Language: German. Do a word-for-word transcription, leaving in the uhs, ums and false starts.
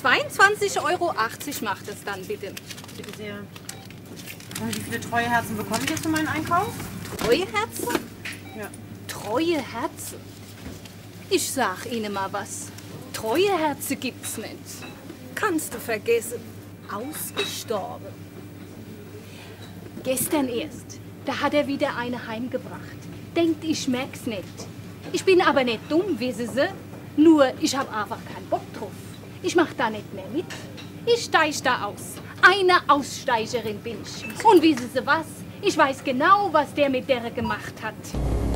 zweiundzwanzig Euro achtzig macht es dann, bitte. Bitte sehr. Und wie viele treue Herzen bekomme ich jetzt für meinen Einkauf? Treue Herzen? Ja. Treue Herzen? Ich sag Ihnen mal was. Treue Herzen gibt's nicht. Kannst du vergessen. Ausgestorben. Gestern erst, da hat er wieder eine heimgebracht. Denkt, ich merk's nicht. Ich bin aber nicht dumm, wissen Sie. Nur, ich hab einfach keinen Bock drauf. Ich mach da nicht mehr mit. Ich steig da aus. Eine Aussteigerin bin ich. Und wissen Sie was? Ich weiß genau, was der mit der gemacht hat.